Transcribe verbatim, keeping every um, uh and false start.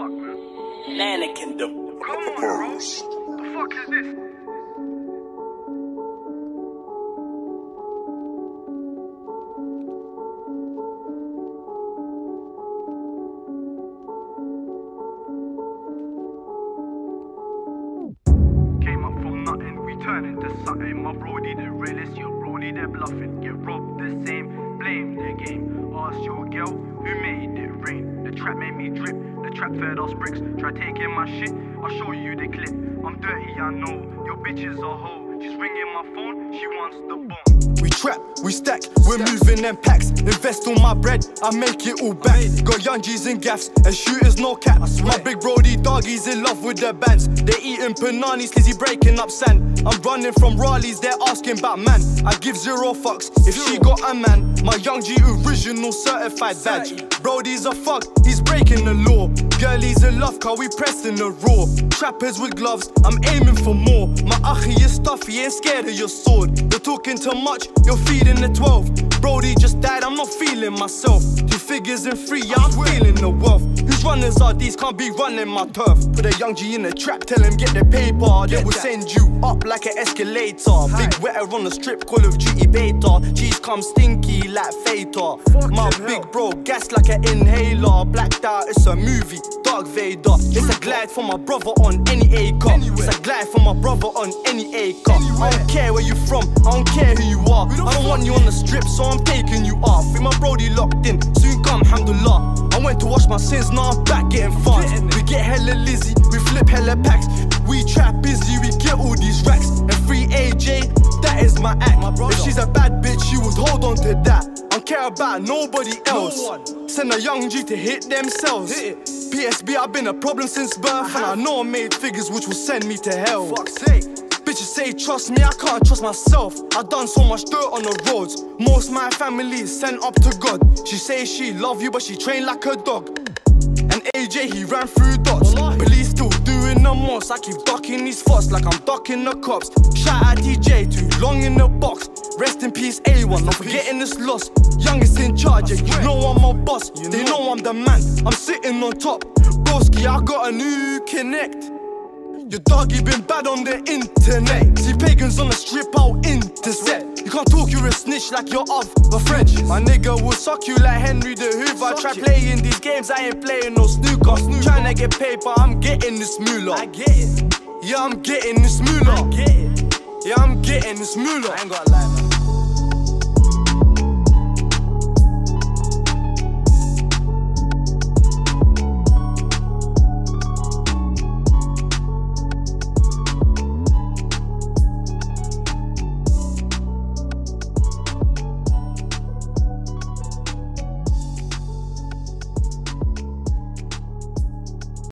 luck, man. Lanakin the proposed. What the fuck is this? Came up from nothing, we turn into something. My brody the realest, your brody they're bluffing. Get robbed the same, blame their game. Ask your girl who made it rain. The trap made me drip, the trap fed us bricks. Try taking my shit, I'll show you the clip. I'm dirty, I know, your bitch is a hoe. She's ringing my phone, she wants the bomb. We trap, we stack, we're stack. Moving them packs. Invest all my bread, I make it all back. Got young G's and gaffs, and shooters no cap. My big brody doggies in love with their bands. They eating pananis, Lizzie breaking up sand. I'm running from Raleigh's, they're asking about man. I give zero fucks, if zero. She got a man. My young G original certified badge. Brody's a fuck, he's breaking the law. Girlies in love, car we pressing the raw. Trappers with gloves, I'm aiming for more. My achi is stuffy, ain't scared of your sword. You're talking too much, you're feeding the twelve. Brody just died, I'm not feeling myself. Two figures in three, yeah, I'm feeling the wealth. Whose runners are these, can't be running my turf. Put a young G in the trap, tell him get the paper. They will send you up like an escalator. Big wetter on the strip, Call of Duty beta. Cheese come stinky like Fator. My big bro, gas like an inhaler. Blacked out, it's a movie, Dark Vader. It's a glide for my brother on any acre. It's a glide for my brother on any acre. I don't care where you from, I don't care who you are. I don't want you on the strip, so I'm taking you off. With my brody locked in, soon come, alhamdulillah. I went to wash my sins, now I'm back getting funds. We get hella Lizzy, we flip hella packs. We trap busy, we get all these racks. And free A J, that is my act. If she's a bad bitch, she would hold on to that. I don't care about nobody else. Send a young G to hit themselves. P S B, I've been a problem since birth. And I know I made figures which will send me to hell. Fuck's sake. Bitches say trust me, I can't trust myself. I done so much dirt on the roads. Most my family is sent up to God. She say she love you but she trained like a dog. And A J he ran through dots. Police still doing the most. I keep ducking these thoughts like I'm ducking the cops. Shout out D J, too long in the box. Rest in peace A one, not forgetting this loss. Youngest in charge, yeah, you know I'm a boss. They know I'm the man, I'm sitting on top. Broski, I got a new connect. Your doggy been bad on the internet. See pagans on the strip, I'll intercept. You can't talk, you're a snitch like you're of the French. My nigga will suck you like Henry the Hoover. Try playing these games, I ain't playing no snooker. Tryna get paper, I'm getting this moolah. I get it. Yeah, I'm getting this moolah. I get it. Yeah, I'm getting this moolah. I ain't gotta lie, man.